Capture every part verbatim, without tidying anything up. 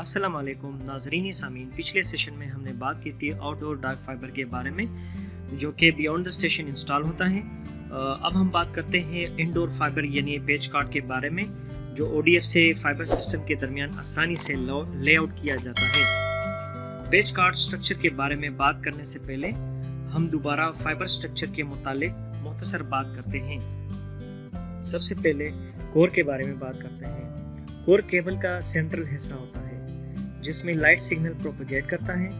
अस्सलाम वालेकुम नाजरीन सामीन, पिछले सेशन में हमने बात की थी आउटडोर डार्क फाइबर के बारे में जो कि बियॉन्ड द स्टेशन इंस्टॉल होता है। अब हम बात करते हैं इनडोर फाइबर यानी पेच कार्ड के बारे में जो ओडीएफ से फाइबर सिस्टम के दरमियान आसानी से लेआउट किया जाता है। पेच कार्ड स्ट्रक्चर के बारे में बात करने से पहले हम दोबारा फाइबर स्ट्रक्चर के मुतालिक मुख्तसर बात करते हैं। सबसे पहले कोर के बारे में बात करते हैं। कोर केबल का सेंट्रल हिस्सा होता है जिसमें लाइट सिग्नल प्रोपेगेट करता है।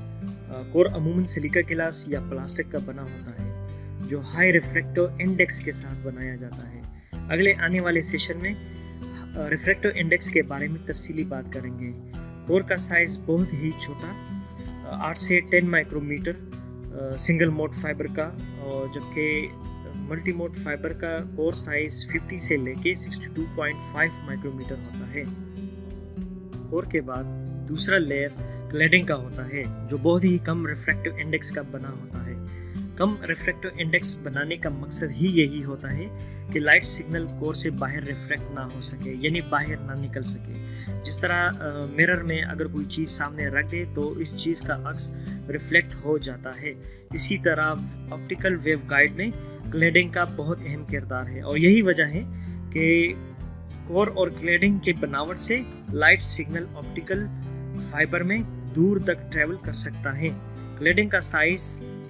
कोर अमूमन सिलिका ग्लास या प्लास्टिक का बना होता है जो हाई रिफ्रैक्टिव इंडेक्स के साथ बनाया जाता है। अगले आने वाले सेशन में रिफ्रैक्टिव इंडेक्स के बारे में तफसीली बात करेंगे। कोर का साइज बहुत ही छोटा आठ से ten micrometre single mode fibre का, और जबकि मल्टी मोड फाइबर का कोर साइज पचास से लेके बासठ पॉइंट पाँच माइक्रोमीटर होता है। कोर के बाद दूसरा लेयर क्लैडिंग का होता है जो बहुत ही कम रिफ्रैक्टिव इंडेक्स का बना होता है। कम रिफ्रैक्टिव इंडेक्स बनाने का मकसद ही यही होता है कि लाइट सिग्नल कोर से बाहर रिफ्रैक्ट ना हो सके यानी बाहर ना निकल सके। जिस तरह मिरर में अगर कोई चीज़ सामने रख दे तो इस चीज़ का अक्स रिफ्लेक्ट हो जाता है, इसी तरह ऑप्टिकल वेव गाइड में क्लैडिंग का बहुत अहम किरदार है। और यही वजह है कि कोर और क्लैडिंग के बनावट से लाइट सिग्नल ऑप्टिकल फाइबर में दूर तक ट्रैवल कर सकता है। क्लैडिंग का साइज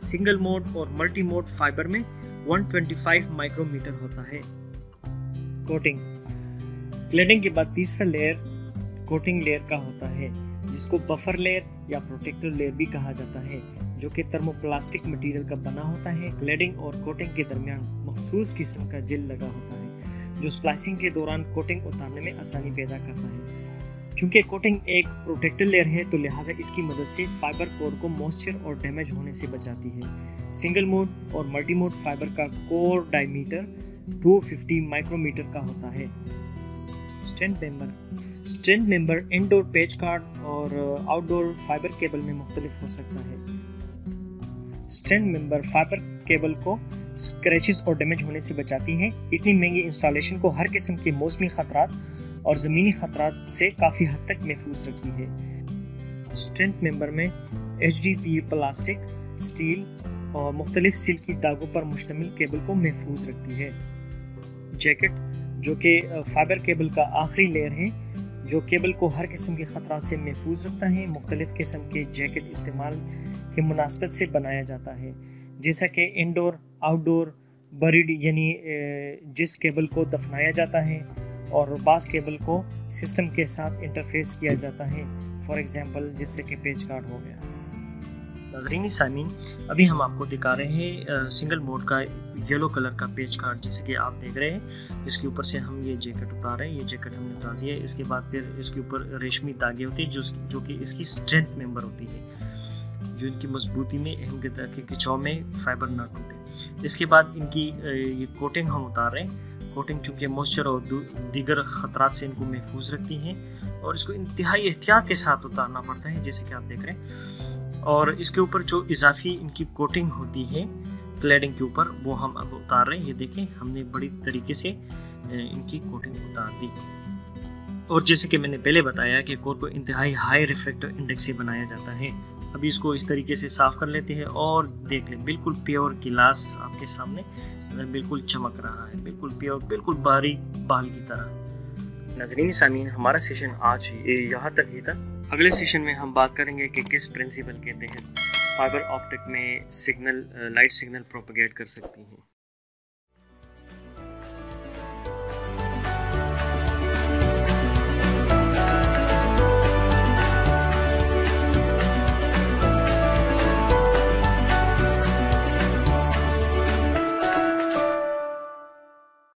सिंगल मोड और मल्टी मोड फाइबर में एक सौ पच्चीस माइक्रोमीटर होता है। कोटिंग क्लैडिंग के बाद तीसरा लेयर कोटिंग लेयर का होता है जिसको बफर लेयर या प्रोटेक्टिव लेयर भी कहा जाता है जो कि थर्मोप्लास्टिक मटेरियल का बना होता है। क्लैडिंग और कोटिंग के दरमियान मखसूस किस्म का जेल लगा होता है जो स्प्लाइसिंग के दौरान कोटिंग उतारने में आसानी पैदा करता है। चूंकि कोटिंग एक प्रोटेक्टिव लेयर है तो लिहाजा इसकी मदद से फाइबर कोर को मॉइस्चर और डैमेज होने से बचाती है। सिंगल मोड और मल्टी मोड फाइबर का कोर डायमीटर दो सौ पचास माइक्रोमीटर का होता है। Strength member strength member indoor patch cord और आउटडोर फाइबर केबल में मुख्तलिफ हो सकता है। स्ट्रेंथ मेंबर फाइबर केबल को स्क्रैचेस और डैमेज होने से बचाती है। इतनी महंगी इंस्टॉलेशन को हर किस्म के मौसमी खतरात और ज़मीनी खतरात से काफ़ी हद तक महफूज रखती है। स्ट्रेंथ मेंबर में H D P plastic, steel और मुख्तलिफ सिल्की दागों पर मुश्तमिल केबल को महफूज रखती है। जैकेट जो कि फाइबर केबल का आखिरी लेयर है जो केबल को हर किस्म के ख़तरा से महफूज रखता है। मुख्तलिफ किस्म के जैकेट इस्तेमाल के मुनासबत से बनाया जाता है जैसा कि इंडोर, आउटडोर, बरीड यानी जिस केबल को दफनाया जाता है और बास केबल को सिस्टम के साथ इंटरफेस किया जाता है, फॉर एग्जांपल जिससे कि पेच कार्ड हो गया। नाजरीन सामीन, अभी हम आपको दिखा रहे हैं सिंगल मोड का येलो कलर का पेच कार्ड जैसे कि आप देख रहे हैं। इसके ऊपर से हम ये जैकेट उतार रहे हैं, ये जैकेट हमने उतार दिया। इसके बाद फिर इसके ऊपर रेशमी धागे होते हैं जो जो कि इसकी स्ट्रेंथ मेंबर होती है जो इनकी मजबूती में अहम किरदार के खिंचाव में फाइबर ना टूटे। इसके बाद इनकी ये कोटिंग हम उतार रहे हैं। कोटिंग चूँकि मॉइस्चर और दीगर खतरात से इनको महफूज रखती हैं और इसको इंतहाई एहतियात के साथ उतारना पड़ता है जैसे कि आप देख रहे हैं। और इसके ऊपर जो इजाफी इनकी कोटिंग होती है क्लैडिंग के ऊपर वो हम अब उतार रहे हैं। ये देखें, हमने बड़ी तरीके से इनकी कोटिंग उतार दी। और जैसे कि मैंने पहले बताया कि कोर को इंतहाई हाई रिफ्रैक्टिव इंडेक्स से बनाया जाता है। अभी इसको इस तरीके से साफ कर लेते हैं और देख लें बिल्कुल प्योर गिलास आपके सामने बिल्कुल चमक रहा है, बिल्कुल प्योर, बिल्कुल बारीक बाल की तरह। नाज़रीन सामीन, हमारा सेशन आज यहाँ तक ही था। अगले सेशन में हम बात करेंगे कि किस प्रिंसिपल के तहत फाइबर ऑप्टिक में सिग्नल लाइट सिग्नल प्रोपेगेट कर सकती हैं।